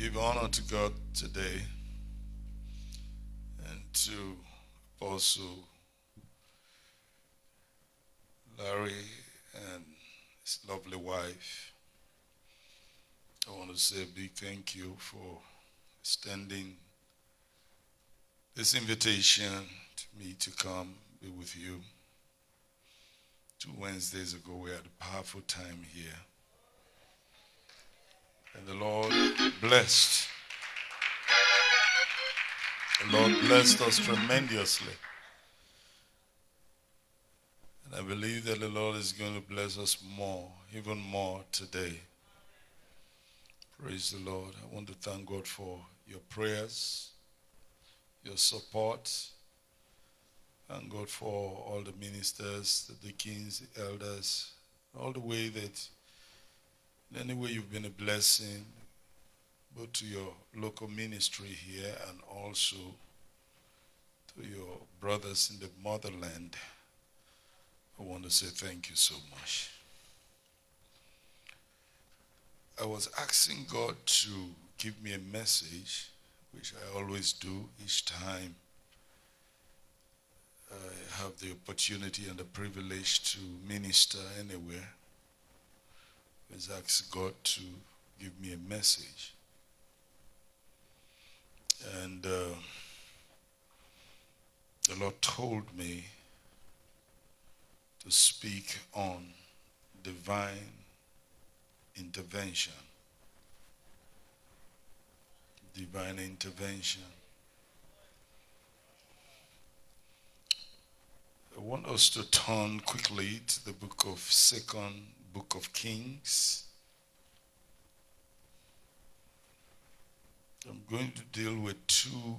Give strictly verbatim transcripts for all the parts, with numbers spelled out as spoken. give honor to God today and to Apostle Larry and his lovely wife. I want to say a big thank you for extending this invitation to me to come be with you. Two Wednesdays ago, we had a powerful time here. And the Lord blessed. The Lord blessed us tremendously. And I believe that the Lord is going to bless us more, even more today. Praise the Lord. I want to thank God for your prayers, your support. Thank God for all the ministers, the deacons, the elders, all the way that in any way you've been a blessing, both to your local ministry here and also to your brothers in the motherland. I want to say thank you so much. I was asking God to give me a message, which I always do each time I have the opportunity and the privilege to minister anywhere. Let's ask God to give me a message. And uh, the Lord told me to speak on divine intervention. Divine intervention. I want us to turn quickly to the book of Second Book of Kings. I'm going to deal with two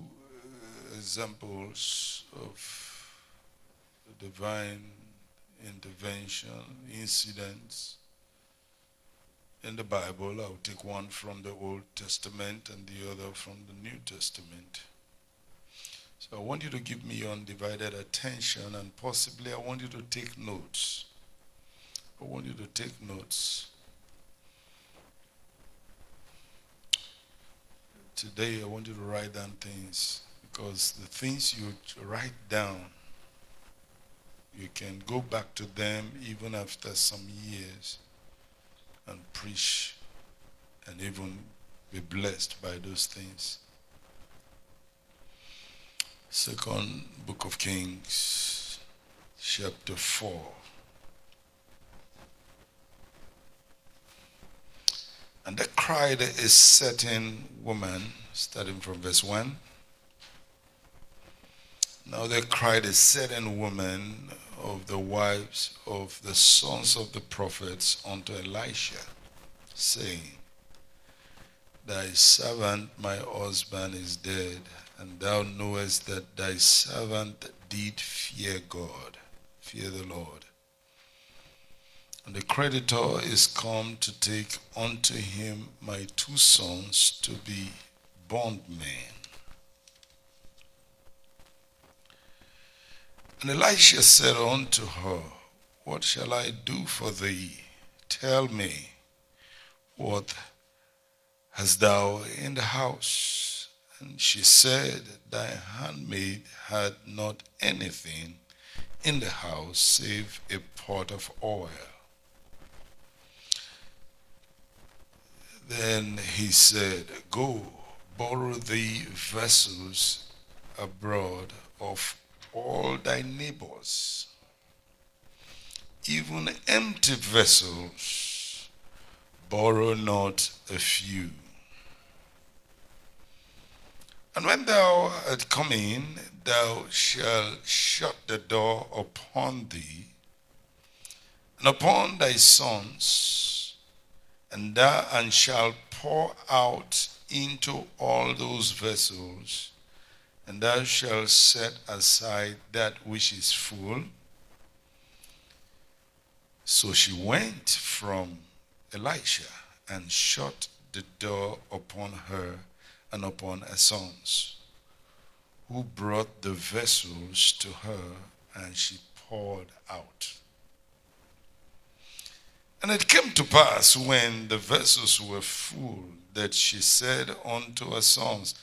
examples of divine intervention incidents in the Bible. I'll take one from the Old Testament and the other from the New Testament. So I want you to give me your undivided attention, and possibly I want you to take notes. I want you to take notes. Today I want you to write down things, because the things you write down, you can go back to them even after some years and preach and even be blessed by those things. Second Book of Kings, chapter four. And there cried a certain woman, starting from verse one. Now there cried a certain woman of the wives of the sons of the prophets unto Elisha, saying, Thy servant, my husband, is dead, and thou knowest that thy servant did fear God, fear the Lord. And the creditor is come to take unto him my two sons to be bondmen. And Elisha said unto her, What shall I do for thee? Tell me, what hast thou in the house? And she said, Thy handmaid had not anything in the house save a pot of oil. Then he said, Go, borrow thee vessels abroad of all thy neighbors, even empty vessels, borrow not a few. And when thou art come in, thou shalt shut the door upon thee, and upon thy sons, and thou and shalt pour out into all those vessels, and thou shalt set aside that which is full. So she went from Elisha, and shut the door upon her and upon her sons, who brought the vessels to her, and she poured out. And it came to pass, when the vessels were full, that she said unto her sons,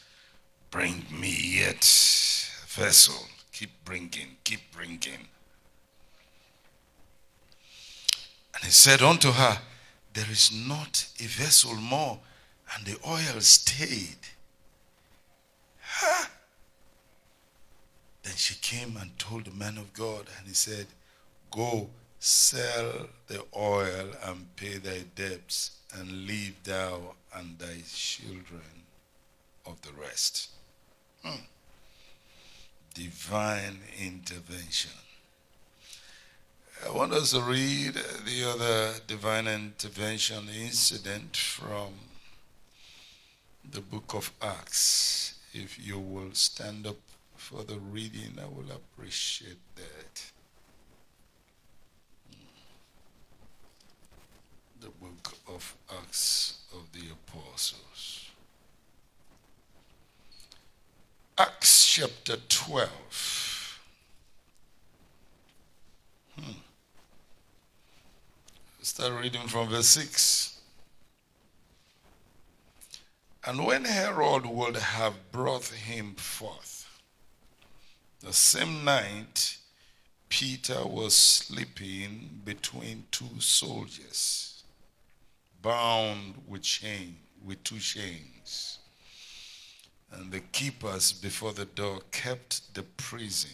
Bring me yet a vessel. Keep bringing, keep bringing. And he said unto her, There is not a vessel more. And the oil stayed. Huh? Then she came and told the man of God, and he said, Go, sell the oil and pay thy debts, and leave thou and thy children of the rest. Hmm. Divine intervention. I want us to read the other divine intervention incident from the book of Acts. If you will stand up for the reading, I will appreciate that. The book of Acts of the Apostles. Acts chapter twelve. Hmm. Start reading from verse six. And when Herod would have brought him forth, the same night Peter was sleeping between two soldiers, bound with chain, with two chains. And the keepers before the door kept the prison.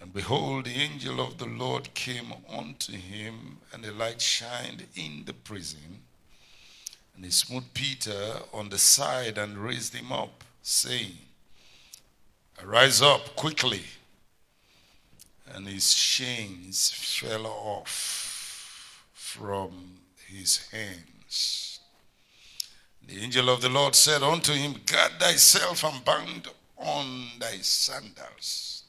And behold, the angel of the Lord came unto him, and a light shined in the prison. And he smote Peter on the side and raised him up, saying, Arise up quickly. And his chains fell off from his hands. The angel of the Lord said unto him, Gird thyself and bind on thy sandals.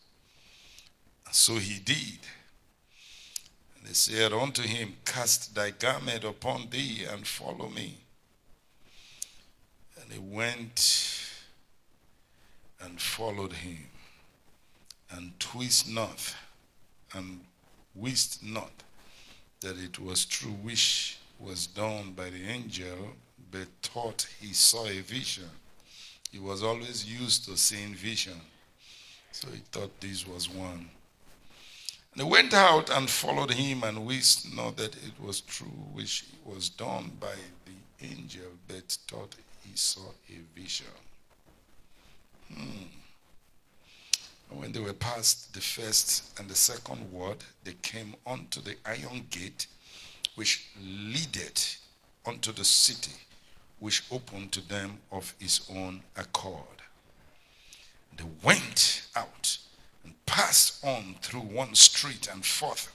And so he did. And they said unto him, Cast thy garment upon thee and follow me. And he went and followed him, and twist not, and wist not that it was true which was done by the angel, but thought he saw a vision. He was always used to seeing vision, so he thought this was one. And they went out and followed him, and wist not that it was true which was done by the angel, but thought he saw a vision. Hmm. And when they were past the first and the second ward, they came unto the iron gate, which leadeth unto the city, which opened to them of his own accord. They went out and passed on through one street and forth,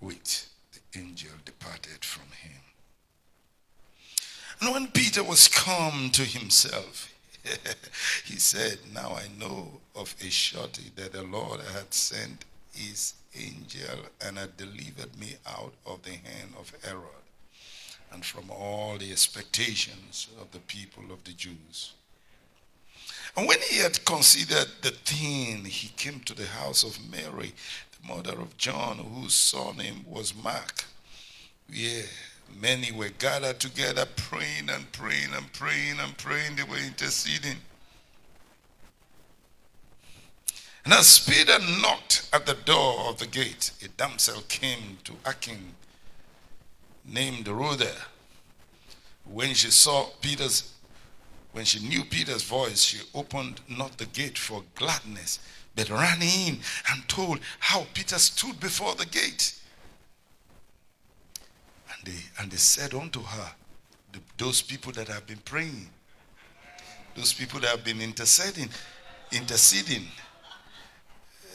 which the angel departed from him. And when Peter was come to himself, he said, Now I know of a surety that the Lord had sent his angel and had delivered me out of the hand of Herod and from all the expectations of the people of the Jews. And when he had considered the thing, he came to the house of Mary, the mother of John, whose surname was Mark, where many were gathered together, praying and praying and praying and praying. They were interceding. And as Peter knocked at the door of the gate, a damsel came to Akin, named Rhoda. When she saw Peter's, when she knew Peter's voice, she opened not the gate for gladness, but ran in and told how Peter stood before the gate. They, and they said unto her, the, those people that have been praying, those people that have been interceding, interceding,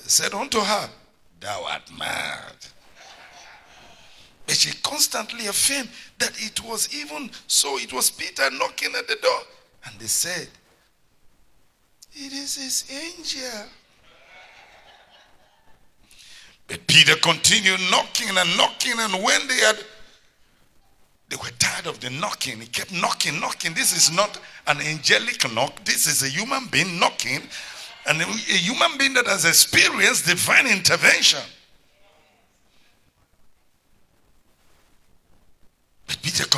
said unto her, Thou art mad. But she constantly affirmed that it was even so, it was Peter knocking at the door. And they said, It is his angel. But Peter continued knocking and knocking, and when they had They were tired of the knocking. He kept knocking, knocking. This is not an angelic knock. This is a human being knocking. And a human being that has experienced divine intervention.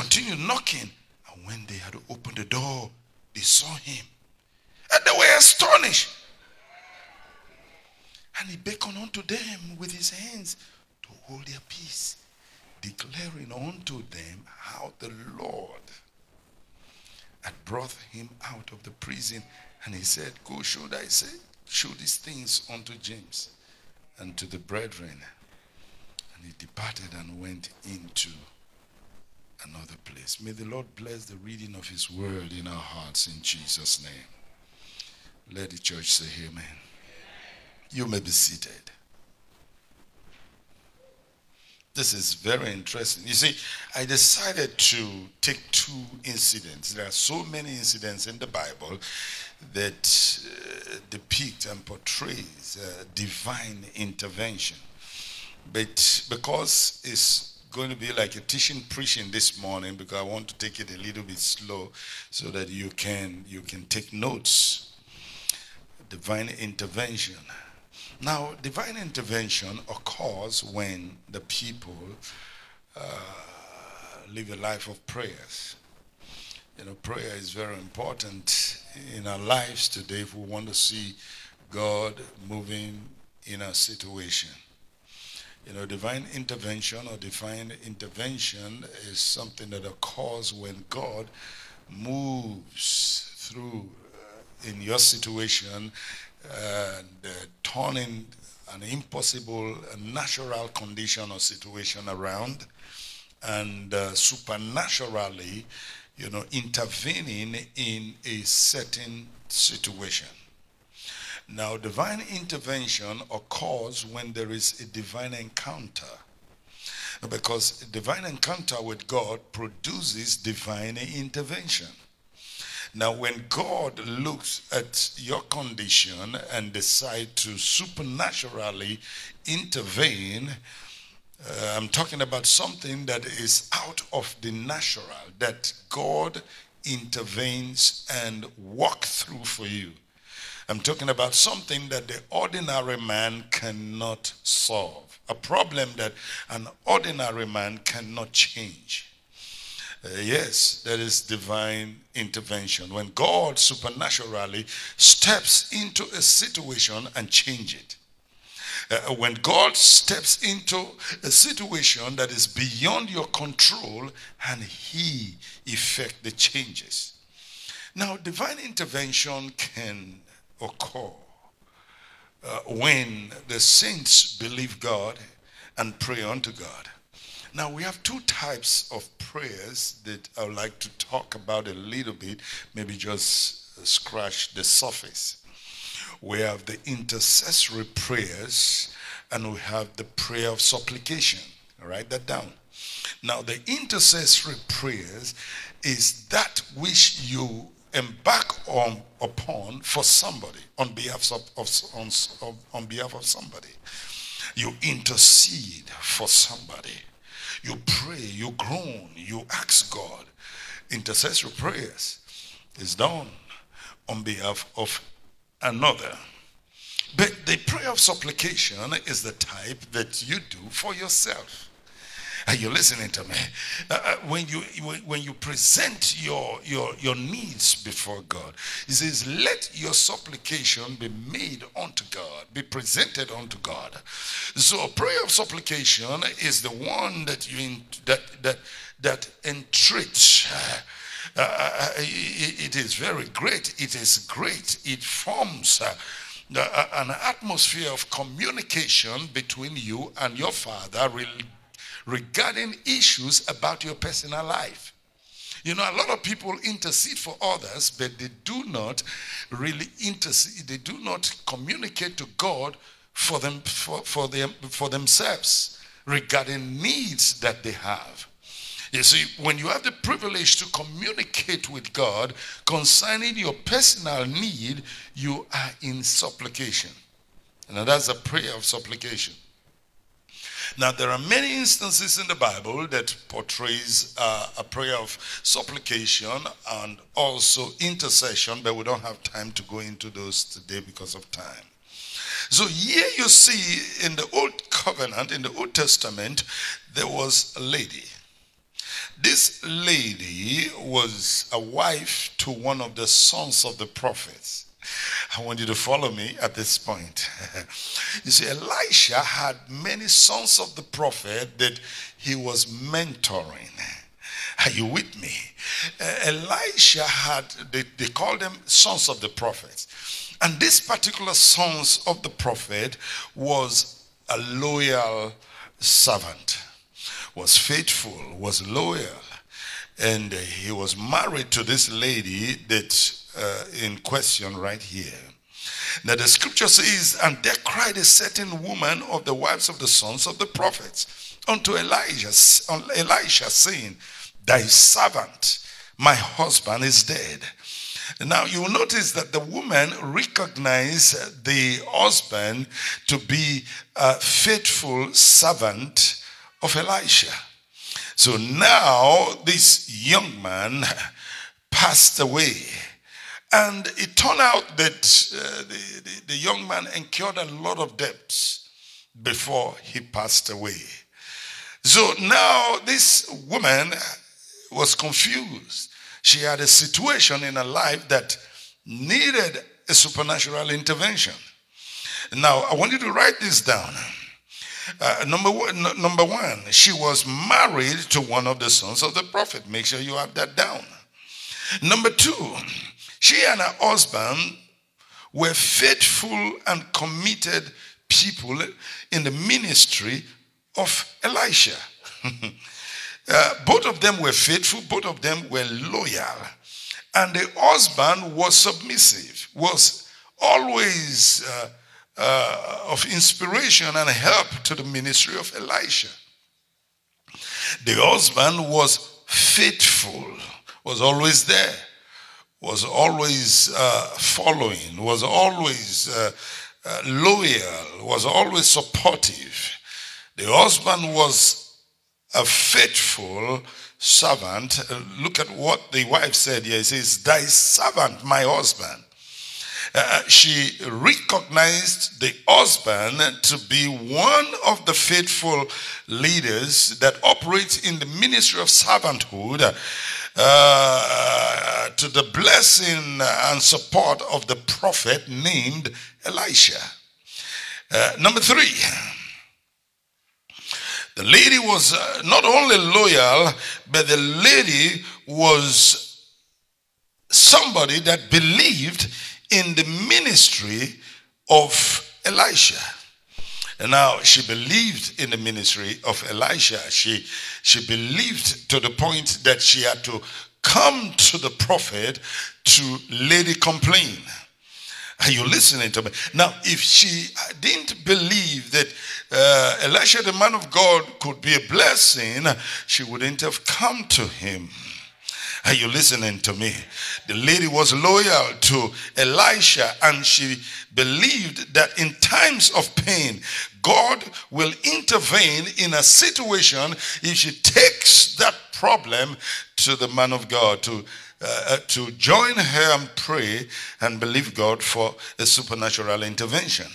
continued knocking. And when they had opened the door, they saw him. And they were astonished. And he beckoned unto them with his hands to hold their peace, declaring unto them how the Lord had brought him out of the prison. And he said, Go show thyself, show these things unto James and to the brethren. And he departed and went into another place. May the Lord bless the reading of his word in our hearts in Jesus' name. Let the church say amen. Amen. You may be seated. This is very interesting. You see, I decided to take two incidents. There are so many incidents in the Bible that uh, depict and portrays uh, divine intervention. But because it's going to be like a teaching preaching this morning, because I want to take it a little bit slow so that you can, you can take notes. Divine intervention. Now, divine intervention occurs when the people uh, live a life of prayers. You know, prayer is very important in our lives today if we want to see God moving in our situation. You know, divine intervention or divine intervention is something that occurs when God moves through uh, in your situation, and uh, turning an impossible uh, natural condition or situation around, and uh, supernaturally, you know, intervening in a certain situation. Now, divine intervention occurs when there is a divine encounter, because a divine encounter with God produces divine intervention. Now, when God looks at your condition and decides to supernaturally intervene, uh, I'm talking about something that is out of the natural, that God intervenes and walks through for you. I'm talking about something that the ordinary man cannot solve, a problem that an ordinary man cannot change. Uh, yes, that is divine intervention. When God supernaturally steps into a situation and changes it. Uh, when God steps into a situation that is beyond your control and he effects the changes. Now, divine intervention can occur uh, when the saints believe God and pray unto God. Now, we have two types of prayers that I would like to talk about a little bit, maybe just scratch the surface. We have the intercessory prayers and we have the prayer of supplication. Write that down. Now, the intercessory prayers is that which you embark on upon for somebody, on behalf of, of, on, on behalf of somebody. You intercede for somebody. You pray, you groan, you ask God. Intercessory prayers is done on behalf of another. But the prayer of supplication is the type that you do for yourself. Are you listening to me? Uh, when you when you present your your your needs before God, he says, "Let your supplication be made unto God, be presented unto God." So, prayer of supplication is the one that you that that that entreats. Uh, it, it is very great. It is great. It forms Uh, uh, an atmosphere of communication between you and your Father regarding issues about your personal life. You know, a lot of people intercede for others, but they do not really intercede. They do not communicate to God for them, for, for them, for themselves regarding needs that they have. You see, when you have the privilege to communicate with God concerning your personal need, you are in supplication. And that's a prayer of supplication. Now, there are many instances in the Bible that portrays uh, a prayer of supplication and also intercession, but we don't have time to go into those today because of time. So here you see in the Old Covenant, in the Old Testament, there was a lady This lady was a wife to one of the sons of the prophets. I want you to follow me at this point. You see, Elisha had many sons of the prophet that he was mentoring. Are you with me? Uh, Elisha had, they, they called them sons of the prophets. And this particular sons of the prophet was a loyal servant, was faithful, was loyal. And he was married to this lady that uh, in question right here. Now the scripture says, and there cried a certain woman of the wives of the sons of the prophets unto Elijah, Elisha, saying, thy servant, my husband, is dead. Now you will notice that the woman recognized the husband to be a faithful servant of Elisha. So now this young man passed away. And it turned out that uh, the, the, the young man incurred a lot of debts before he passed away. So now this woman was confused. She had a situation in her life that needed a supernatural intervention. Now, I want you to write this down. Uh, number, one, number one, she was married to one of the sons of the prophet. Make sure you have that down. Number two, she and her husband were faithful and committed people in the ministry of Elisha. Uh, both of them were faithful, both of them were loyal. And the husband was submissive, was always uh, uh, of inspiration and help to the ministry of Elisha. The husband was faithful, was always there, was always uh, following, was always uh, uh, loyal, was always supportive. The husband was a faithful servant. Look at what the wife said here. It says, thy servant, my husband. Uh, she recognized the husband to be one of the faithful leaders that operates in the ministry of servanthood uh, to the blessing and support of the prophet named Elisha. Uh, number three. The lady was not only loyal, but the lady was somebody that believed in the ministry of Elisha. And now she believed in the ministry of Elisha. She, she believed to the point that she had to come to the prophet to lay the complaint. Are you listening to me? Now, if she didn't believe that uh, Elisha, the man of God, could be a blessing, she wouldn't have come to him. Are you listening to me? The lady was loyal to Elisha, and she believed that in times of pain, God will intervene in a situation if she takes that problem to the man of God, to Uh, to join her and pray and believe God for a supernatural intervention.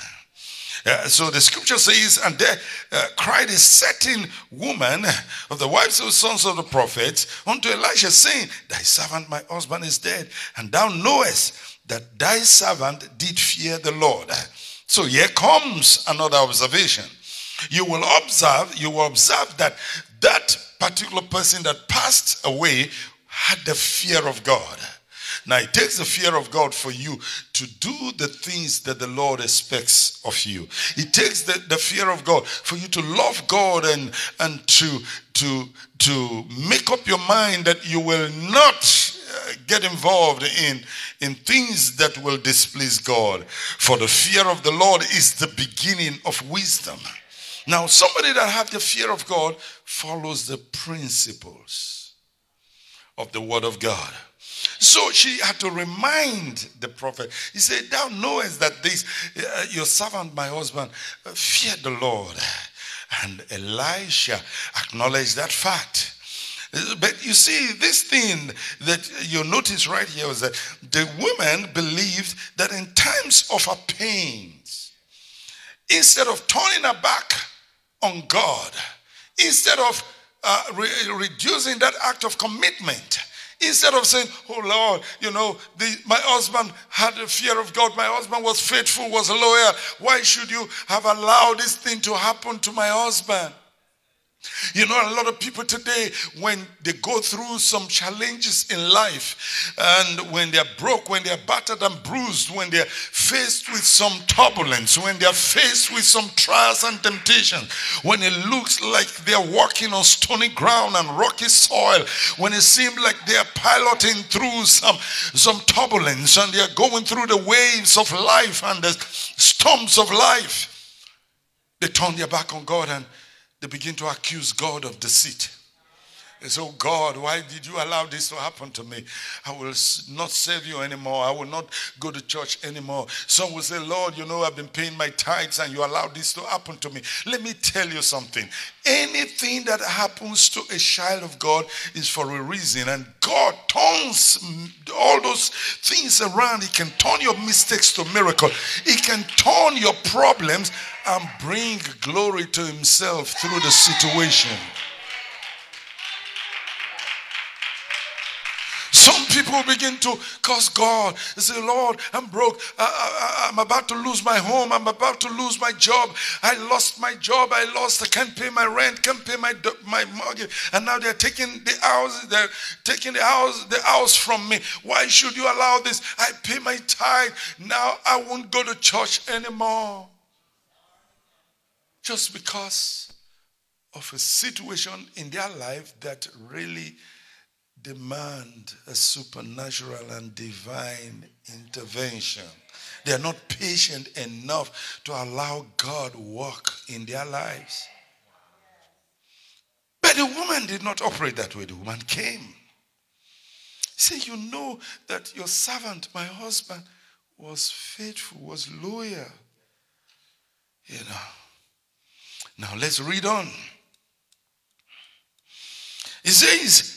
Uh, so the scripture says, and there uh, cried a certain woman of the wives of the sons of the prophets unto Elisha, saying, thy servant, my husband, is dead, and thou knowest that thy servant did fear the Lord. So here comes another observation. You will observe, you will observe that that particular person that passed away had the fear of God. Now it takes the fear of God for you to do the things that the Lord expects of you. It takes the, the fear of God for you to love God and, and to, to, to make up your mind that you will not uh, get involved in, in things that will displease God. For the fear of the Lord is the beginning of wisdom. Now somebody that has the fear of God follows the principles of the word of God. So she had to remind the prophet. He said, thou knowest that this, uh, your servant, my husband, uh, feared the Lord. And Elisha acknowledged that fact. But you see, this thing that you notice right here was that the woman believed that in times of her pains, instead of turning her back on God, instead of uh, re reducing that act of commitment. Instead of saying, oh Lord, you know, the, my husband had the fear of God. My husband was faithful, was a lawyer. Why should you have allowed this thing to happen to my husband? You know, a lot of people today, when they go through some challenges in life, and when they're broke, when they're battered and bruised, when they're faced with some turbulence, when they're faced with some trials and temptations, when it looks like they're walking on stony ground and rocky soil, when it seems like they're piloting through some, some turbulence, and they're going through the waves of life and the storms of life, they turn their back on God and they begin to accuse God of deceit. They say, oh God, why did you allow this to happen to me? I will not serve you anymore. I will not go to church anymore. Some will say, Lord, you know, I've been paying my tithes and you allowed this to happen to me. Let me tell you something. Anything that happens to a child of God is for a reason. And God turns all those things around. He can turn your mistakes to miracles. He can turn your problems and bring glory to himself through the situation. Some people begin to curse God. They say, Lord, I'm broke. I, I, I'm about to lose my home. I'm about to lose my job. I lost my job. I lost. I can't pay my rent. Can't pay my, my mortgage. And now they're taking the house. They're taking the house, the house from me. Why should you allow this? I pay my tithe. Now I won't go to church anymore. Just because of a situation in their life that really demand a supernatural and divine intervention. They are not patient enough to allow God to work in their lives. But the woman did not operate that way. The woman came. She said, you know that your servant, my husband, was faithful, was loyal. You know. Now let's read on. It says,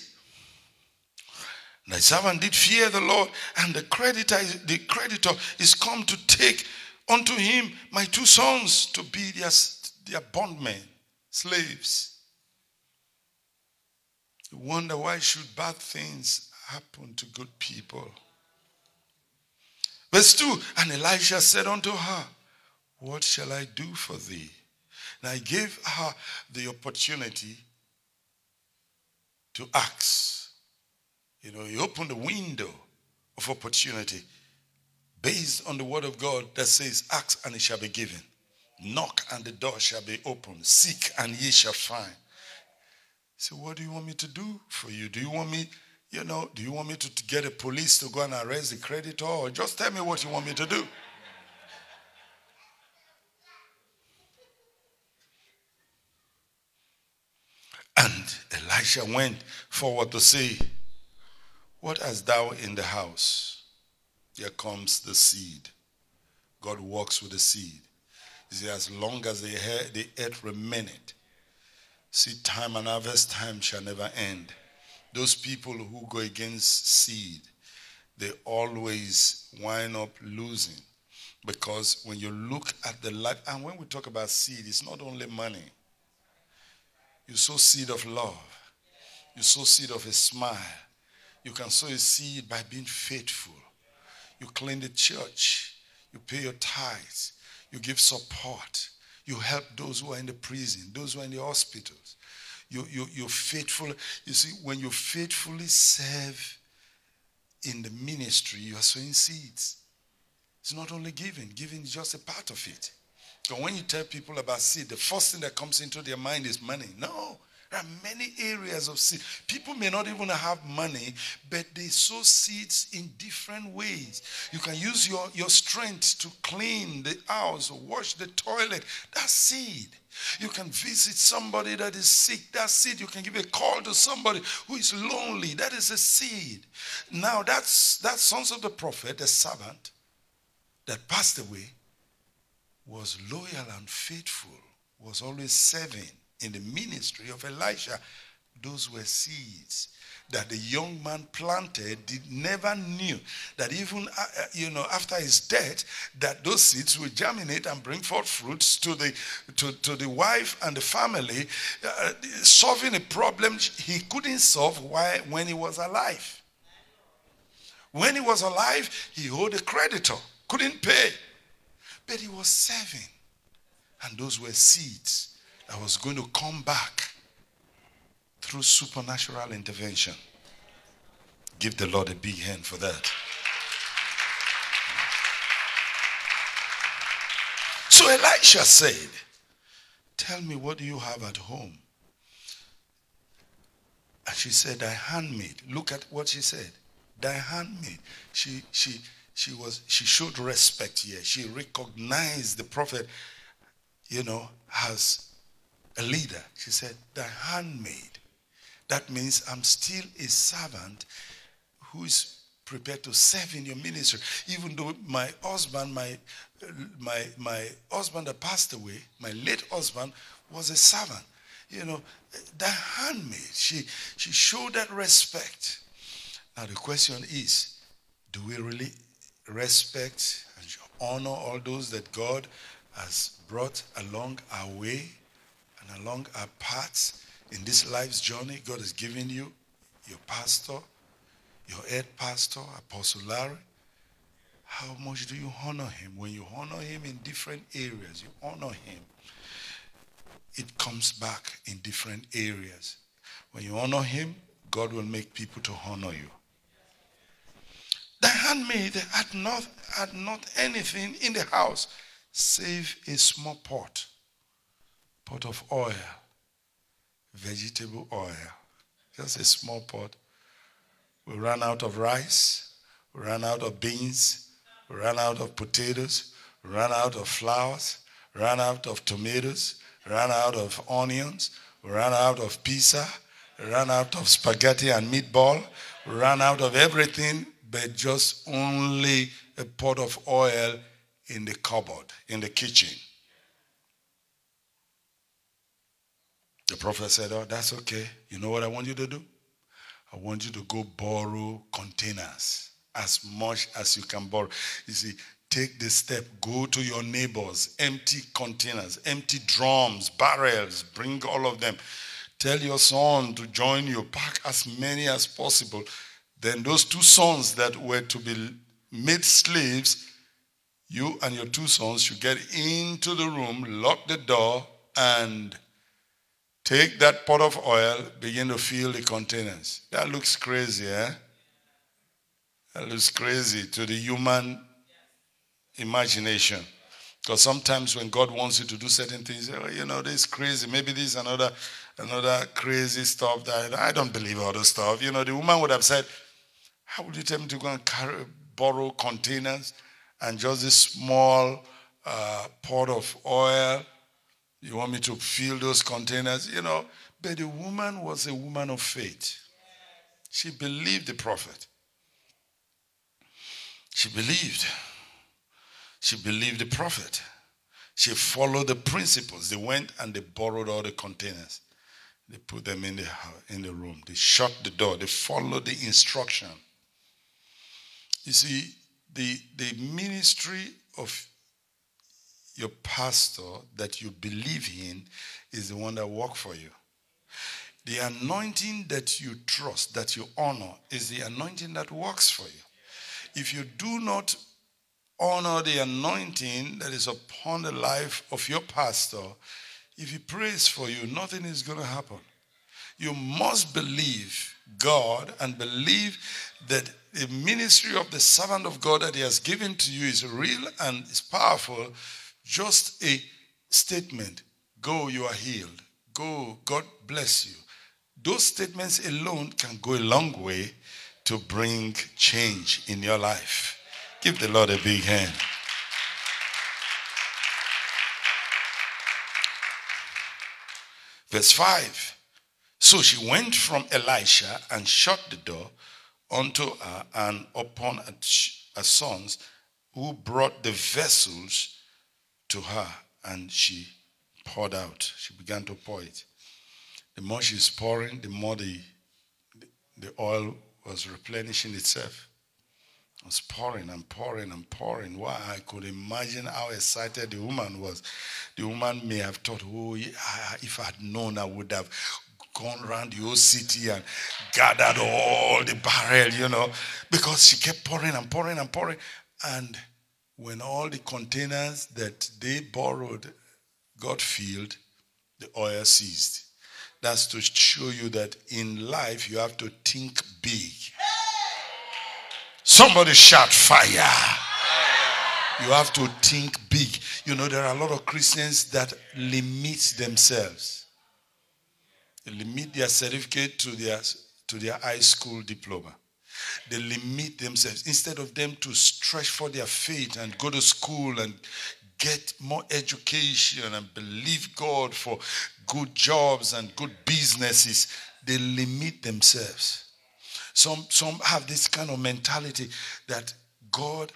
thy servant did fear the Lord, and the creditor, the creditor is come to take unto him my two sons to be their, their bondmen, slaves. You wonder why should bad things happen to good people. Verse two, and Elisha said unto her, what shall I do for thee? And I gave her the opportunity to ask. You know, you open the window of opportunity based on the word of God that says, ask and it shall be given. Knock and the door shall be opened. Seek and ye shall find. So what do you want me to do for you? Do you want me, you know, do you want me to, to get a police to go and arrest the creditor? Or just tell me what you want me to do. And Elisha went forward to say, what hast thou in the house? Here comes the seed. God works with the seed. You see, as long as the earth, the earth remaineth, seed time and harvest time shall never end. Those people who go against seed, they always wind up losing. Because when you look at the life, and when we talk about seed, it's not only money. You sow seed of love. You sow seed of a smile. You can sow a seed by being faithful. You clean the church. You pay your tithes. You give support. You help those who are in the prison, those who are in the hospitals. You, you, you're faithful. You see, when you faithfully serve in the ministry, you are sowing seeds. It's not only giving. Giving is just a part of it. So when you tell people about seed, the first thing that comes into their mind is money. No. There are many areas of seed. People may not even have money, but they sow seeds in different ways. You can use your, your strength to clean the house or wash the toilet. That's seed. You can visit somebody that is sick. That's seed. You can give a call to somebody who is lonely. That is a seed. Now, that's that sons of the prophet, the servant that passed away, was loyal and faithful, was always serving in the ministry of Elisha. Those were seeds that the young man planted. Did never knew that even uh, you know after his death, that those seeds will germinate and bring forth fruits to the to, to the wife and the family, uh, solving a problem he couldn't solve why when he was alive. When he was alive, he owed a creditor, couldn't pay, but he was serving, and those were seeds that was going to come back through supernatural intervention. Give the Lord a big hand for that. So Elisha said, "Tell me, what do you have at home?" And she said, "Thy handmaid." Look at what she said. Thy handmaid. She she she was she showed respect here. She recognized the prophet, you know, as a leader. She said, "Thy handmaid." That means I'm still a servant who is prepared to serve in your ministry. Even though my husband, my, my, my husband that passed away, my late husband, was a servant. You know, that handmaid, she, she showed that respect. Now the question is, do we really respect and honor all those that God has brought along our way and along our paths? In this life's journey, God has given you your pastor, your head pastor, Apostle Larry. How much do you honor him? When you honor him in different areas, you honor him, it comes back in different areas. When you honor him, God will make people to honor you. The handmaid had not, had not anything in the house save a small pot, pot of oil. Vegetable oil, just a small pot. We ran out of rice, we ran out of beans, we ran out of potatoes, we ran out of flowers, we ran out of tomatoes, we ran out of onions, we ran out of pizza, we ran out of spaghetti and meatball, we ran out of everything but just only a pot of oil in the cupboard, in the kitchen. The prophet said, "Oh, that's okay. You know what I want you to do? I want you to go borrow containers, as much as you can borrow." You see, take the step. Go to your neighbors, empty containers, empty drums, barrels, bring all of them. Tell your son to join you, pack as many as possible. Then those two sons that were to be made slaves, you and your two sons should get into the room, lock the door, and take that pot of oil, begin to fill the containers. That looks crazy, eh? That looks crazy to the human imagination. Because sometimes when God wants you to do certain things, oh, you know, this is crazy. Maybe this is another, another crazy stuff that I don't believe all the stuff. You know, the woman would have said, "How would you tell me to go and carry, borrow containers and just this small uh, pot of oil? You want me to fill those containers?" You know, but the woman was a woman of faith. She believed the prophet. She believed. She believed the prophet. She followed the principles. They went and they borrowed all the containers. They put them in the, in the room. They shut the door. They followed the instruction. You see, the, the ministry of your pastor that you believe in is the one that works for you. The anointing that you trust, that you honor, is the anointing that works for you. If you do not honor the anointing that is upon the life of your pastor, if he prays for you, nothing is going to happen. You must believe God and believe that the ministry of the servant of God that he has given to you is real and is powerful. Just a statement, "Go, you are healed. Go, God bless you." Those statements alone can go a long way to bring change in your life. Give the Lord a big hand. Verse five. So she went from Elisha and shut the door unto her and upon her sons, who brought the vessels to her, and she poured out. She began to pour it. The more she's pouring, the more the, the oil was replenishing itself. It was pouring and pouring and pouring. Wow, I could imagine how excited the woman was. The woman may have thought, oh, if I had known, I would have gone around the whole city and gathered all the barrel, you know, because she kept pouring and pouring and pouring. And when all the containers that they borrowed got filled, the oil ceased. That's to show you that in life you have to think big. Somebody shout fire. You have to think big. You know, there are a lot of Christians that limit themselves. They limit their certificate to their, to their high school diploma. They limit themselves. Instead of them to stretch for their faith and go to school and get more education and believe God for good jobs and good businesses, they limit themselves. Some, some have this kind of mentality that God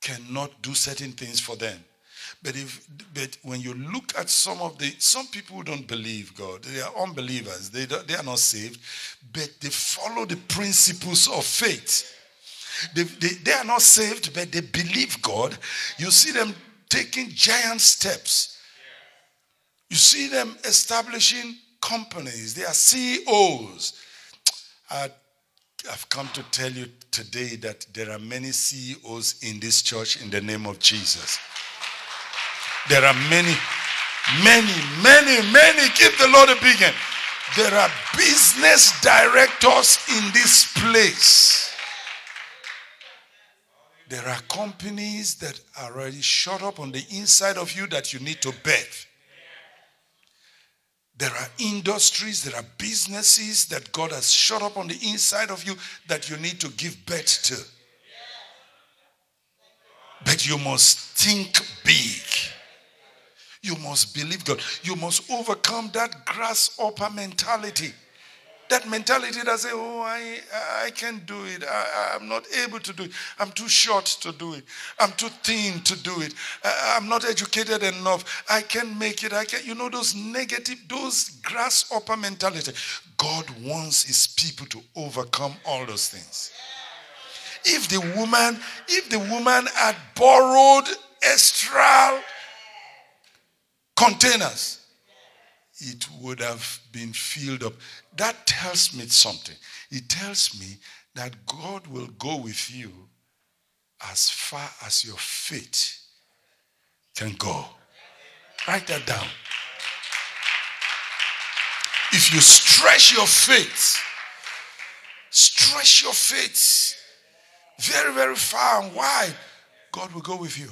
cannot do certain things for them. But if, but when you look at some of the, some people who don't believe God, they are unbelievers, they, don't, they are not saved, but they follow the principles of faith. They, they, they are not saved, but they believe God. You see them taking giant steps. You see them establishing companies. They are C E Os. I, I've come to tell you today that there are many C E Os in this church in the name of Jesus. There are many, many, many, many. Give the Lord a big hand. There are business directors in this place. There are companies that are already shut up on the inside of you that you need to birth. There are industries, there are businesses that God has shut up on the inside of you that you need to give birth to. But you must think big. You must believe God. You must overcome that grasshopper mentality. That mentality that says, oh, I, I can't do it. I, I'm not able to do it. I'm too short to do it. I'm too thin to do it. I, I'm not educated enough. I can't make it. I can't. You know, those negative, those grasshopper mentality. God wants his people to overcome all those things. If the woman, if the woman had borrowed extra containers, it would have been filled up. That tells me something. It tells me that God will go with you as far as your faith can go. Write that down. If you stretch your faith, stretch your faith very, very far and wide, God will go with you.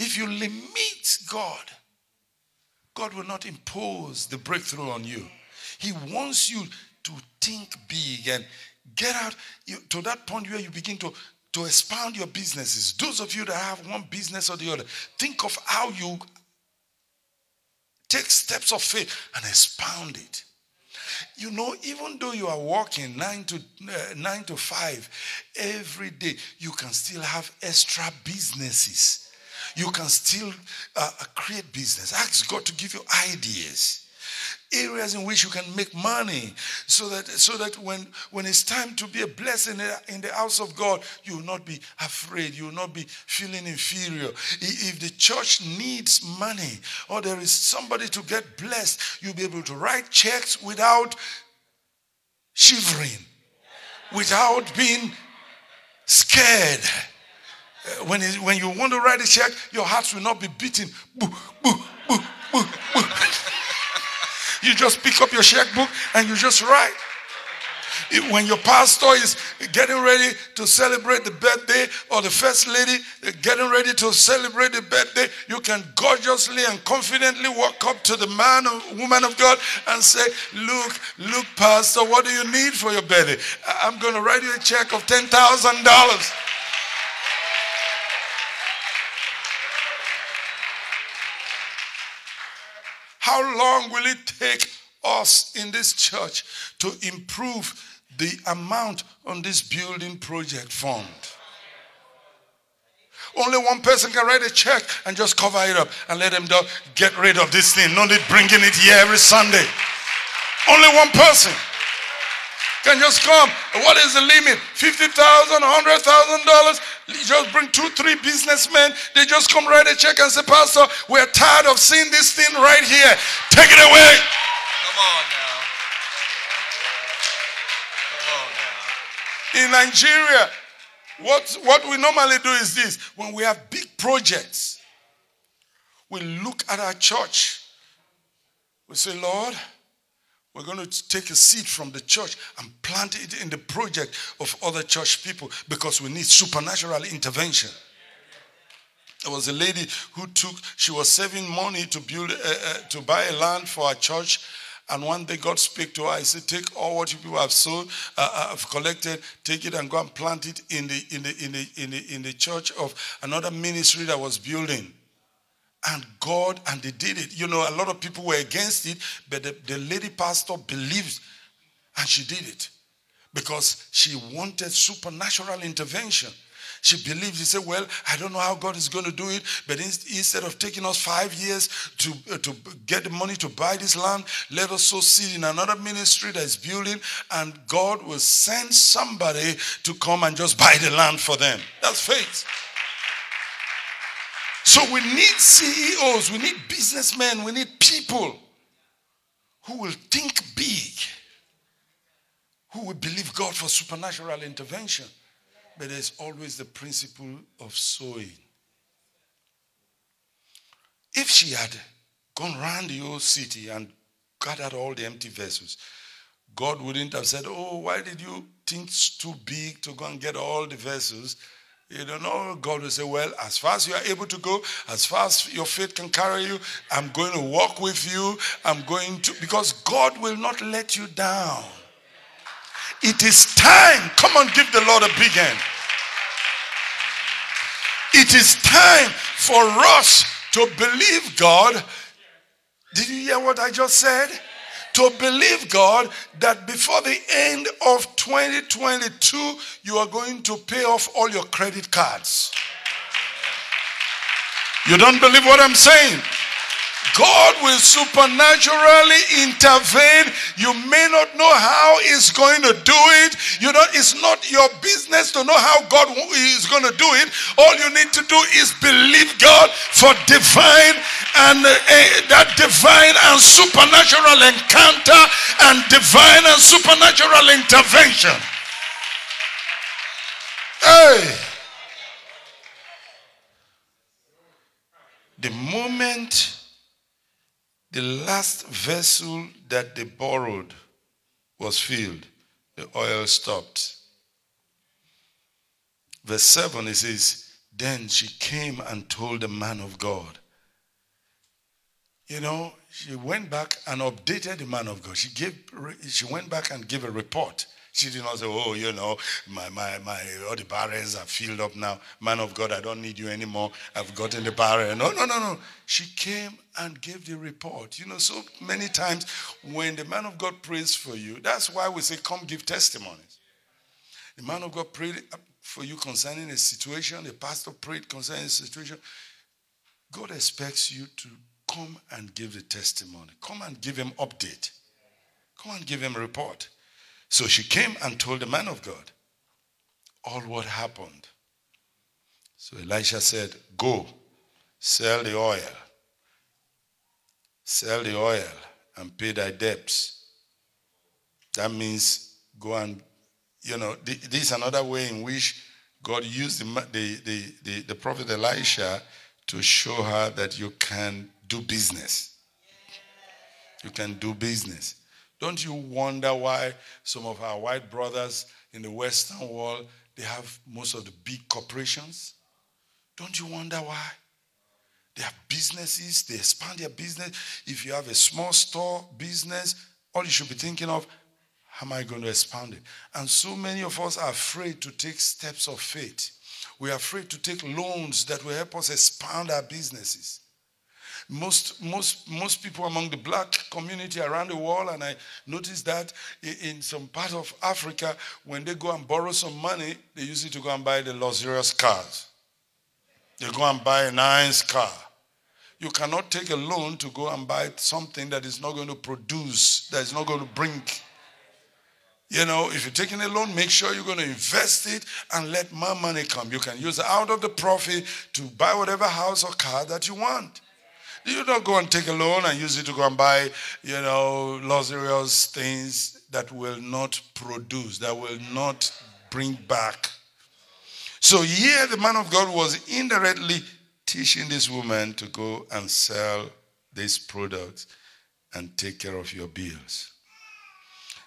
If you limit God, God will not impose the breakthrough on you. He wants you to think big and get out to that point where you begin to, to expand your businesses. Those of you that have one business or the other, think of how you take steps of faith and expound it. You know, even though you are working nine to, uh, nine to five every day, you can still have extra businesses. You can still uh, create business. Ask God to give you ideas, areas in which you can make money, so that so that when when it's time to be a blessing in the house of God, you will not be afraid. You will not be feeling inferior. If the church needs money or there is somebody to get blessed, you'll be able to write checks without shivering, without being scared. When, it, when you want to write a check, your hearts will not be beating. Boo, boo, boo, boo, boo. You just pick up your checkbook and you just write. It, when your pastor is getting ready to celebrate the birthday, or the first lady getting ready to celebrate the birthday, you can gorgeously and confidently walk up to the man or woman of God and say, look, look, pastor, what do you need for your birthday? I'm going to write you a check of ten thousand dollars. How long will it take us in this church to improve the amount on this building project fund? Only one person can write a check and just cover it up and let them do, get rid of this thing. No need bringing it here every Sunday. Only one person can just come. What is the limit? fifty thousand dollars, one hundred thousand dollars. Just bring two, three businessmen. They just come write a check and say, Pastor, we're tired of seeing this thing right here. Take it away. Come on now. Come on now. In Nigeria, what, what we normally do is this. When we have big projects, we look at our church. We say, Lord, we're going to take a seed from the church and plant it in the project of other church people because we need supernatural intervention. There was a lady who took, she was saving money to build, uh, uh, to buy a land for our church. And one day God spoke to her. He said, take all what you people have sold, uh, have collected, take it and go and plant it in the, in the, in the, in the, in the church of another ministry that was building. And God, and they did it. You know, a lot of people were against it, but the, the lady pastor believed, and she did it because she wanted supernatural intervention. She believed. She said, well, I don't know how God is going to do it, but in, instead of taking us five years to, uh, to get the money to buy this land, let us sow seed in another ministry that is building, and God will send somebody to come and just buy the land for them. That's faith. So we need C E Os, we need businessmen, we need people who will think big, who will believe God for supernatural intervention. But there's always the principle of sowing. If she had gone around the whole city and gathered all the empty vessels, God wouldn't have said, oh, why did you think it's too big to go and get all the vessels? You don't know, God will say, well, as far as you are able to go, as far as your faith can carry you, I'm going to walk with you. I'm going to, because God will not let you down. It is time. Come on, give the Lord a big hand. It is time for us to believe God. Did you hear what I just said? To believe God that before the end of twenty twenty-two, you are going to pay off all your credit cards. You don't believe what I'm saying? God will supernaturally intervene. You may not know how he's going to do it. You know, it's not your business to know how God is going to do it. All you need to do is believe God for divine and uh, uh, that divine and supernatural encounter and divine and supernatural intervention. Hey! The moment the last vessel that they borrowed was filled, the oil stopped. Verse seven, it says, then she came and told the man of God. You know, she went back and updated the man of God. She, gave, she went back and gave a report. She did not say, oh, you know, my, my, my, all the barrels are filled up now. Man of God, I don't need you anymore. I've gotten the barrel. No, no, no, no. She came and gave the report. You know, so many times when the man of God prays for you, that's why we say, come give testimonies. The man of God prayed for you concerning a situation. The pastor prayed concerning a situation. God expects you to come and give the testimony. Come and give him update. Come and give him a report. So she came and told the man of God all what happened. So Elisha said, go, sell the oil. Sell the oil and pay thy debts. That means go and, you know, this is another way in which God used the, the, the, the, the prophet Elisha to show her that you can do business. You can do business. Don't you wonder why some of our white brothers in the Western world, they have most of the big corporations? Don't you wonder why? They have businesses. They expand their business. If you have a small store business, all you should be thinking of, how am I going to expand it? And so many of us are afraid to take steps of faith. We are afraid to take loans that will help us expand our businesses. Most, most, most people among the black community around the world, and I noticed that in some part of Africa, when they go and borrow some money, they use it to go and buy the luxurious cars. They go and buy a nice car. You cannot take a loan to go and buy something that is not going to produce, that is not going to bring. You know, if you're taking a loan, make sure you're going to invest it and let more money come. You can use out of the profit to buy whatever house or car that you want. You don't go and take a loan and use it to go and buy, you know, luxurious things that will not produce, that will not bring back. So here the man of God was indirectly teaching this woman to go and sell this product and take care of your bills.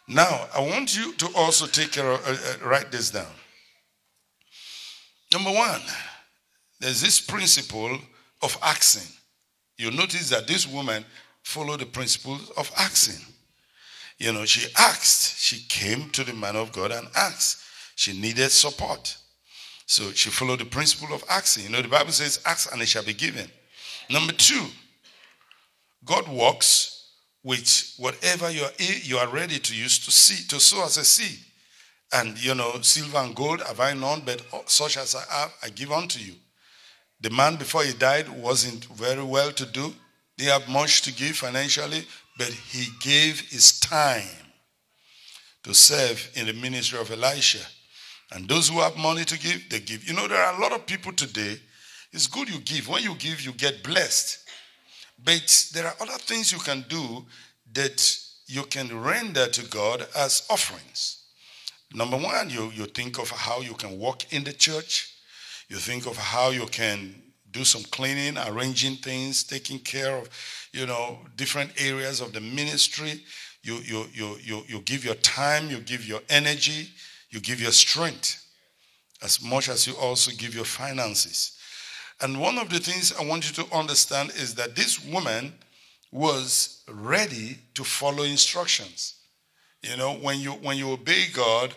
Now, I want you to also take care of, uh, uh, write this down. Number one, there's this principle of asking. You notice that this woman followed the principle of asking. You know, she asked. She came to the man of God and asked. She needed support. So she followed the principle of asking. You know, the Bible says, ask and it shall be given. Number two, God works with whatever you are, you are ready to use to see, to sow as a seed. And, you know, silver and gold have I none, but such as I have, I give unto you. The man before he died wasn't very well to do. He had much to give financially, but he gave his time to serve in the ministry of Elisha. And those who have money to give, they give. You know, there are a lot of people today. It's good you give. When you give, you get blessed. But there are other things you can do that you can render to God as offerings. Number one, you, you think of how you can work in the church. You think of how you can do some cleaning, arranging things, taking care of, you know, different areas of the ministry. You, you, you, you, you give your time, you give your energy, you give your strength, as much as you also give your finances. And one of the things I want you to understand is that this woman was ready to follow instructions. You know, when you, when you obey God,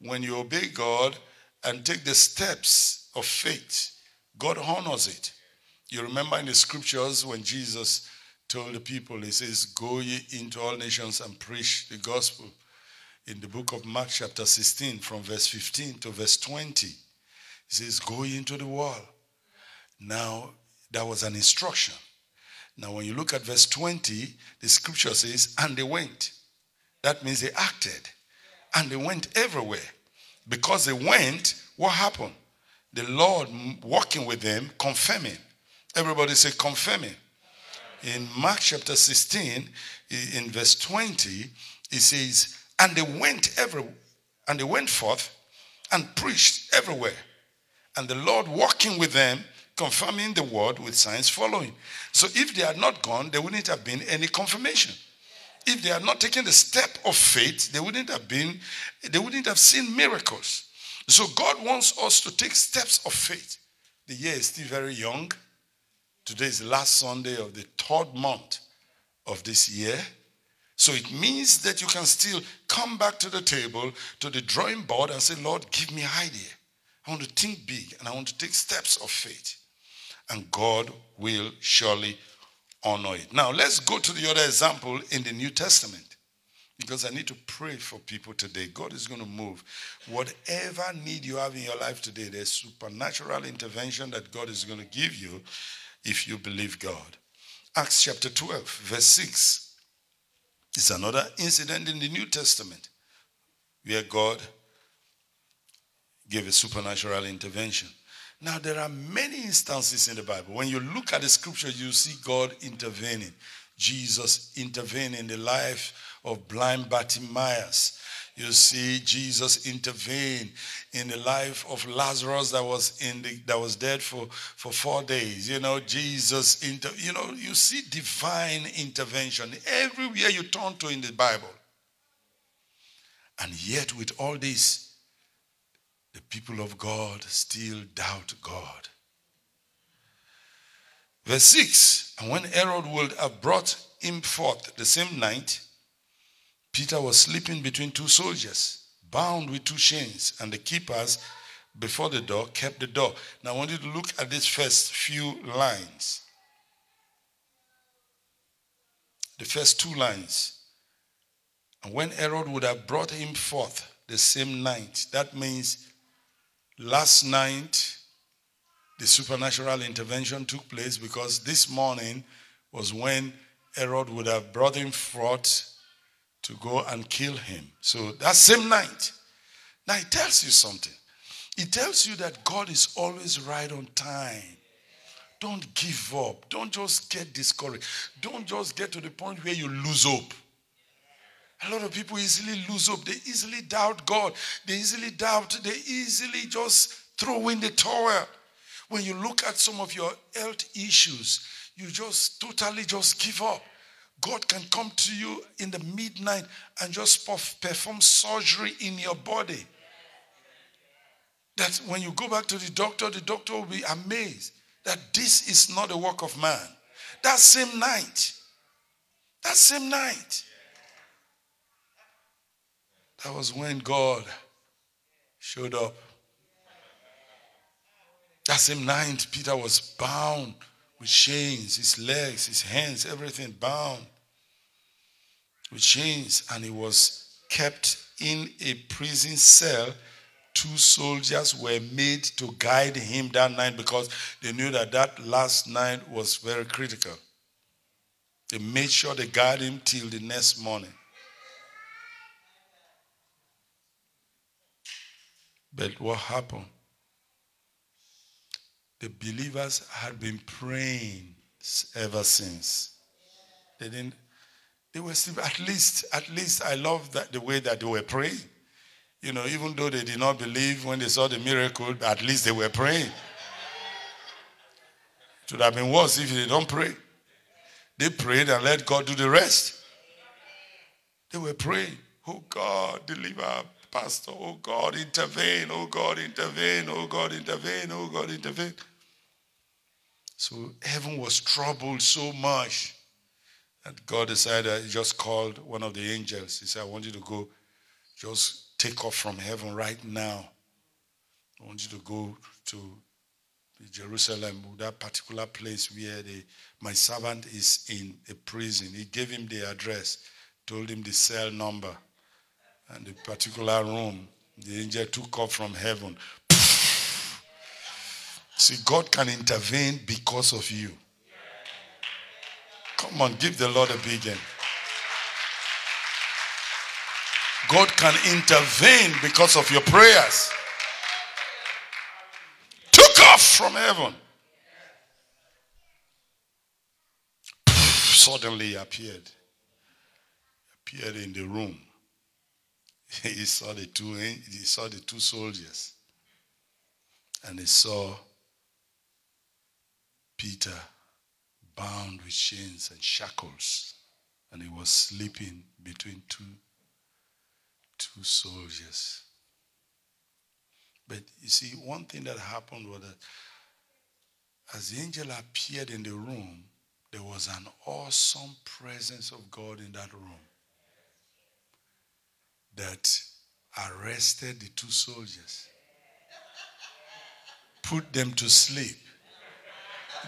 when you obey God and take the steps of faith, God honors it. You remember in the scriptures when Jesus told the people, he says, go ye into all nations and preach the gospel. In the book of Mark chapter sixteen, from verse fifteen to verse twenty, he says, go ye into the world. Now, that was an instruction. Now, when you look at verse twenty, the scripture says, and they went. That means they acted. And they went everywhere. Because they went, what happened? The Lord walking with them, confirming. Everybody say confirming. In Mark chapter sixteen, in verse twenty, it says, and they went every, and they went forth and preached everywhere. And the Lord walking with them, confirming the word with signs following. So if they had not gone, there wouldn't have been any confirmation. If they had not taken the step of faith, they wouldn't have been, they wouldn't have seen miracles. So God wants us to take steps of faith. The year is still very young. Today is the last Sunday of the third month of this year. So it means that you can still come back to the table, to the drawing board and say, Lord, give me an idea. I want to think big and I want to take steps of faith. And God will surely honor it. Now, let's go to the other example in the New Testament. Because I need to pray for people today. God is going to move. Whatever need you have in your life today, there's supernatural intervention that God is going to give you if you believe God. Acts chapter twelve, verse six. It's another incident in the New Testament where God gave a supernatural intervention. Now, there are many instances in the Bible. When you look at the scripture, you see God intervening. Jesus intervening in the life of blind Bartimaeus. You see Jesus intervene in the life of Lazarus that was in the, that was dead for, for four days. You know, Jesus, inter, you know, you see divine intervention everywhere you turn to in the Bible. And yet with all this, the people of God still doubt God. Verse six, and when Herod would have brought him forth the same night, Peter was sleeping between two soldiers, bound with two chains, and the keepers before the door kept the door. Now I want you to look at these first few lines. The first two lines. And when Herod would have brought him forth the same night, that means last night, the supernatural intervention took place, because this morning was when Herod would have brought him forth to go and kill him. So that same night. Now it tells you something. It tells you that God is always right on time. Don't give up. Don't just get discouraged. Don't just get to the point where you lose hope. A lot of people easily lose hope. They easily doubt God. They easily doubt. They easily just throw in the towel. When you look at some of your health issues, you just totally just give up. God can come to you in the midnight and just perform surgery in your body. That when you go back to the doctor, the doctor will be amazed that this is not the work of man. That same night. That same night. That was when God showed up. That same night, Peter was bound with chains, his legs, his hands, everything bound with chains. And he was kept in a prison cell. Two soldiers were made to guide him that night, because they knew that that last night was very critical. They made sure they guard him till the next morning. But what happened? The believers had been praying ever since. They didn't, they were still, at least, at least I love that the way that they were praying. You know, even though they did not believe when they saw the miracle, at least they were praying. It would have been worse if they don't pray. They prayed and let God do the rest. They were praying. Oh God, deliver Pastor. Oh God, intervene. Oh God, intervene. Oh God, intervene. Oh God, intervene. So heaven was troubled so much that God decided, he just called one of the angels. He said, I want you to go just take off from heaven right now. I want you to go to Jerusalem, that particular place where the, my servant is in a prison. He gave him the address, told him the cell number and the particular room. The angel took off from heaven. See, God can intervene because of you. Come on, give the Lord a big hand. God can intervene because of your prayers. Took off from heaven. Suddenly appeared. Appeared in the room. He saw the two, he saw the two soldiers. And he saw Peter bound with chains and shackles. And he was sleeping between two Two soldiers. But you see, one thing that happened was that as the angel appeared in the room, there was an awesome presence of God in that room that arrested the two soldiers, put them to sleep.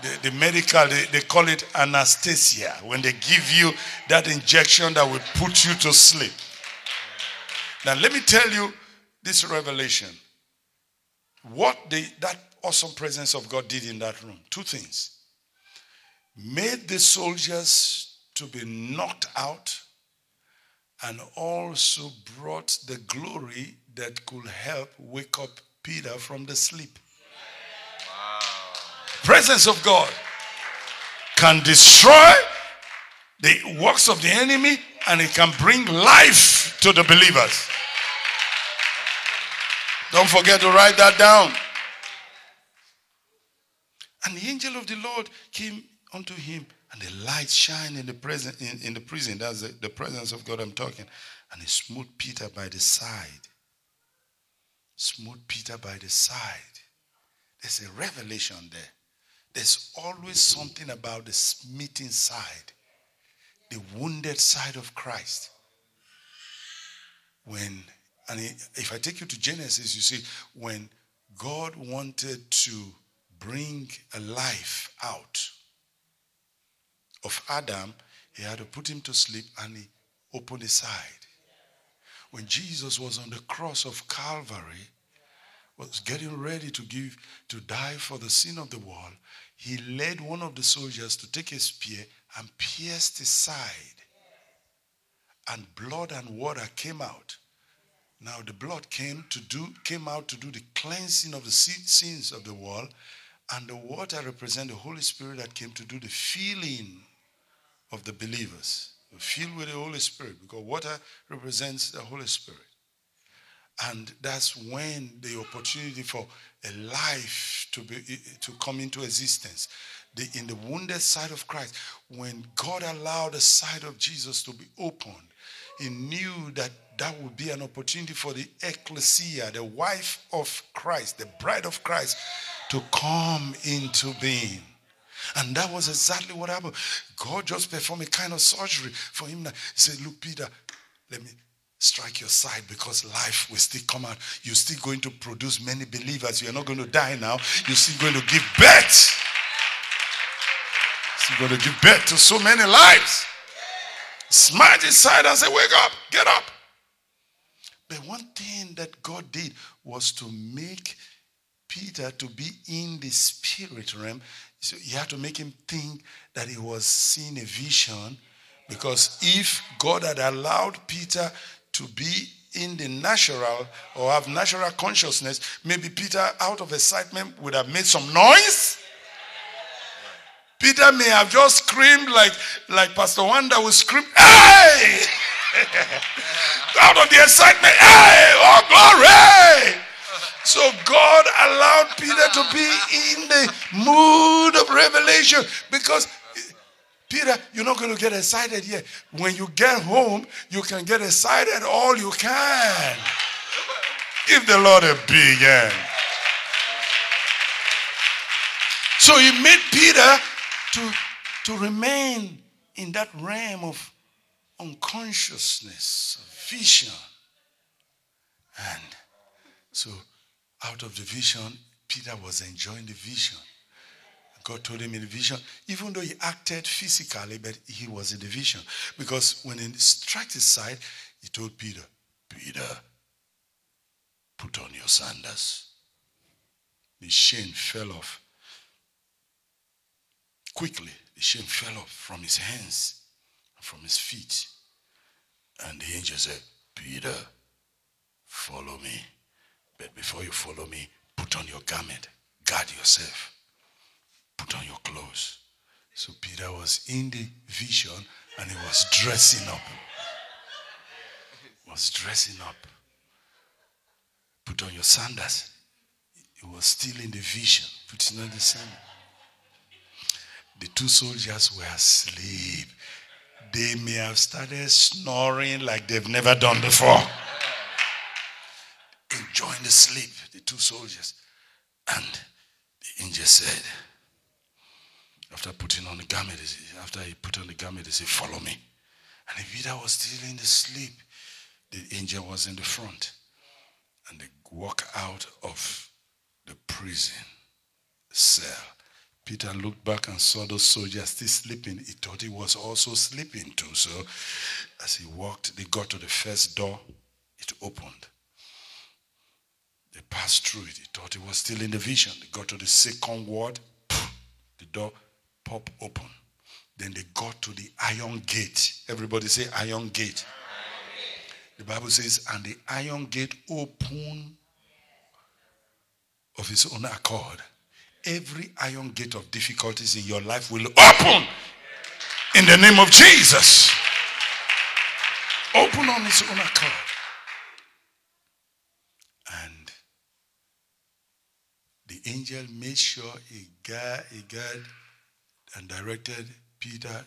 The, the medical, they, they call it anesthesia, when they give you that injection that will put you to sleep. Now, let me tell you this revelation. What the, that awesome presence of God did in that room. Two things. Made the soldiers to be knocked out, and also brought the glory that could help wake up Peter from the sleep. Wow. Presence of God can destroy the works of the enemy, and it can bring life to the believers. Don't forget to write that down. And the angel of the Lord came unto him, and the light shined in the prison. In, in the prison, that's the, the presence of God I'm talking. And he smote Peter by the side. Smote Peter by the side. There's a revelation there. There's always something about the smiting side. The wounded side of Christ. When, and if I take you to Genesis, you see, when God wanted to bring a life out of Adam, he had to put him to sleep, and he opened his side. When Jesus was on the cross of Calvary, was getting ready to give, to die for the sin of the world, he led one of the soldiers to take a spear and pierced his side. And blood and water came out. Now the blood came to do came out to do the cleansing of the sins of the world, and the water represents the Holy Spirit that came to do the filling of the believers. Filled with the Holy Spirit, because water represents the Holy Spirit. And that's when the opportunity for a life to be to come into existence. The, in the wounded side of Christ, when God allowed the side of Jesus to be opened, he knew that that would be an opportunity for the ecclesia, the wife of Christ, the bride of Christ, to come into being. And that was exactly what happened. God just performed a kind of surgery for him. He said, look, Peter, let me strike your side because life will still come out. You're still going to produce many believers. You're not going to die now. You're still going to give birth. You're going to give birth to so many lives. Smite his side and say, wake up, get up. But one thing that God did was to make Peter to be in the spirit realm. So you have to make him think that he was seeing a vision, because if God had allowed Peter to be in the natural or have natural consciousness, maybe Peter, out of excitement, would have made some noise. Peter may have just screamed like, like Pastor Wanda would scream, hey! Out of the excitement, hey! Oh, glory! So God allowed Peter to be in the mood of revelation, because Peter, you're not going to get excited yet. When you get home, you can get excited all you can. Give the Lord a big hand. So he made Peter to, to remain in that realm of unconsciousness, of vision. And so, out of the vision, Peter was enjoying the vision. God told him in the vision, even though he acted physically, but he was in the vision. Because when he struck his side, he told Peter, Peter, put on your sandals. The chain fell off. Quickly, the chain fell off from his hands and from his feet. And the angel said, Peter, follow me. But before you follow me, put on your garment. Guard yourself. Put on your clothes. So Peter was in the vision and he was dressing up. Was dressing up. Put on your sandals. He was still in the vision. Putting on the sandals. The two soldiers were asleep. They may have started snoring like they've never done before. Enjoying the sleep, the two soldiers. And the angel said, after putting on the garment, after he put on the garment, he said, follow me. And if Peter was still in the sleep, the angel was in the front. And they walk out of the prison cell. Peter looked back and saw those soldiers still sleeping. He thought he was also sleeping too. So as he walked, they got to the first door. It opened. They passed through it. He thought he was still in the vision. They got to the second ward. The door popped open. Then they got to the iron gate. Everybody say iron gate. Iron gate. The Bible says, and the iron gate opened of its own accord. Every iron gate of difficulties in your life will open in the name of Jesus. Open on its own accord. And the angel made sure he guard, he guard and directed Peter.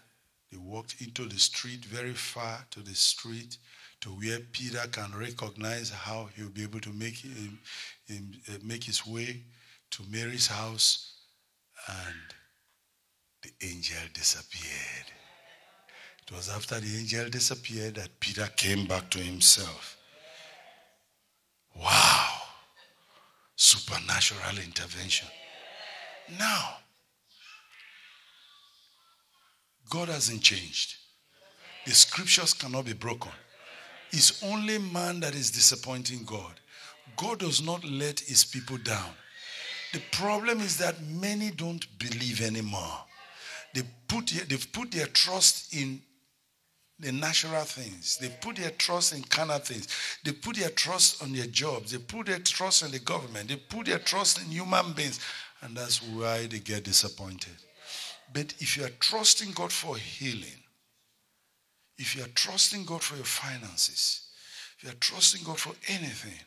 They walked into the street, very far to the street, to where Peter can recognize how he'll be able to make, him, him, uh, make his way to Mary's house. And the angel disappeared. It was after the angel disappeared that Peter came back to himself. Wow. Supernatural intervention. Now, God hasn't changed. The scriptures cannot be broken. It's only man that is disappointing God. God does not let his people down. The problem is that many don't believe anymore. They put, they've put their trust in the natural things. They put their trust in carnal things. They put their trust on their jobs. They put their trust in the government. They put their trust in human beings. And that's why they get disappointed. But if you are trusting God for healing, if you are trusting God for your finances, if you are trusting God for anything,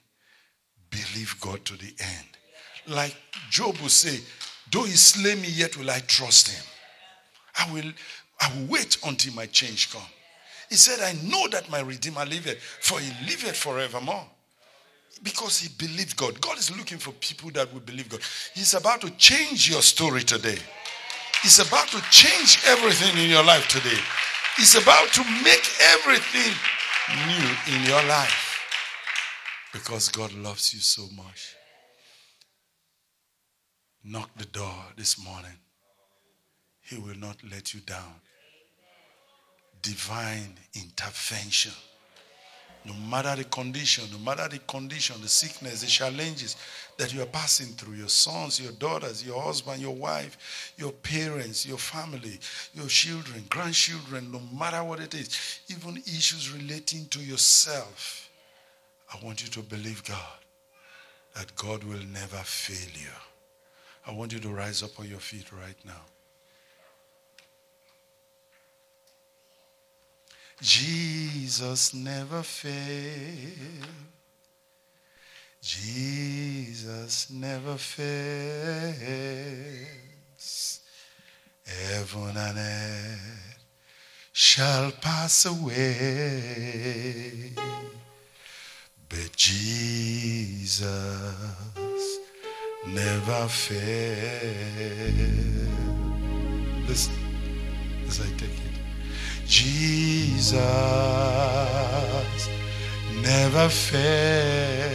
believe God to the end. Like Job will say, though he slay me, yet will I trust him. I will, I will wait until my change comes. He said, I know that my Redeemer liveth, for he liveth forevermore. Because he believed God. God is looking for people that will believe God. He's about to change your story today. He's about to change everything in your life today. He's about to make everything new in your life. Because God loves you so much. Knock the door this morning. He will not let you down. Divine intervention. No matter the condition, no matter the condition, the sickness, the challenges that you are passing through, your sons, your daughters, your husband, your wife, your parents, your family, your children, grandchildren, no matter what it is, even issues relating to yourself, I want you to believe God, that God will never fail you. I want you to rise up on your feet right now. Jesus never failed. Jesus never fails. Heaven and earth shall pass away, but Jesus never fails. Listen, as I take it. Jesus never failed.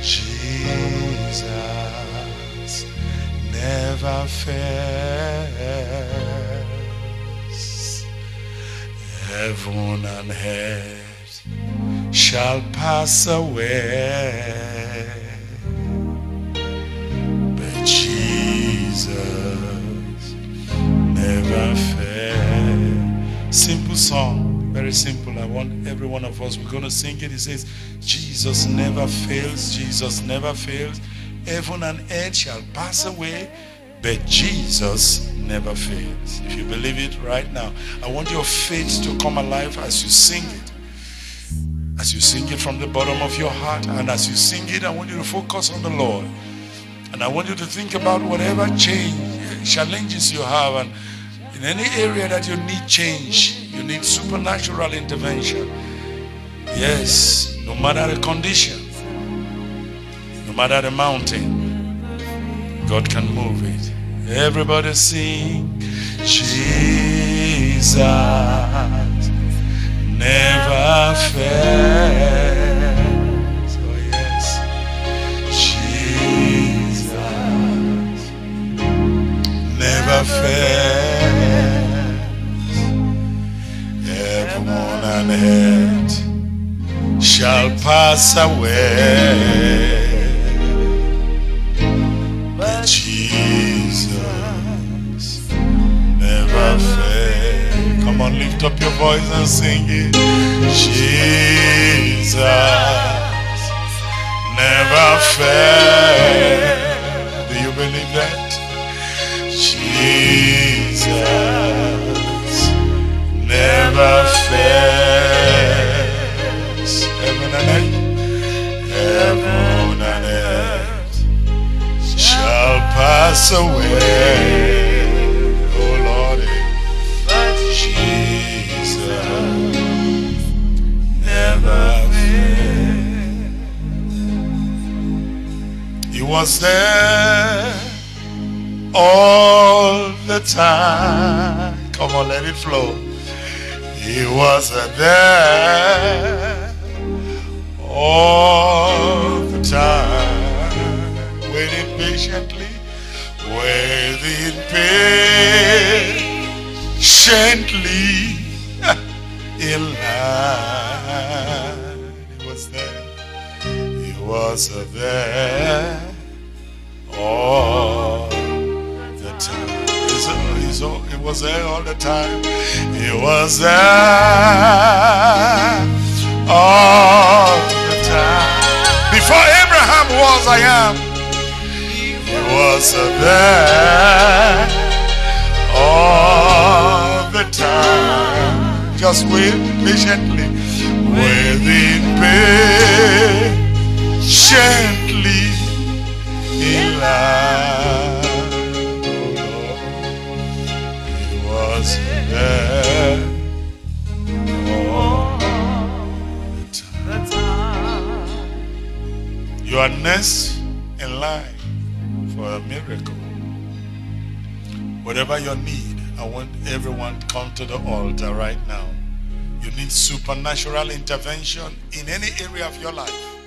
Jesus never fails. Heaven and earth shall pass away, but Jesus never fail. Simple song, very simple. I want every one of us, we're going to sing it. It says, Jesus never fails, Jesus never fails. Heaven and earth shall pass away, but Jesus never fails. If you believe it right now, I want your faith to come alive as you sing it. As you sing it from the bottom of your heart, and as you sing it, I want you to focus on the Lord. And I want you to think about whatever change, challenges you have, and in any area that you need change, you need supernatural intervention. Yes, no matter the condition, no matter the mountain, God can move it. Everybody sing, Jesus never fails. Oh yes, Jesus never fails. Heaven and earth shall pass away, but Jesus never fails. Come on, lift up your voice and sing it. Jesus never fails. Do you believe that? Jesus never fails. Fails. Heaven and earth, heaven and earth shall pass away, oh Lord, but Jesus never fails. He was there all the time. Come on, let it flow. He was there all the time, waiting patiently, waiting patiently in line. persevere all the time. He's, he's, he was there all the time. He was there all the time. Before Abraham was, I am. He was there all the time. Just wait patiently. Waiting patiently in life. He was there all the time. You are next in line for a miracle. Whatever your need, I want everyone to come to the altar right now. You need supernatural intervention in any area of your life.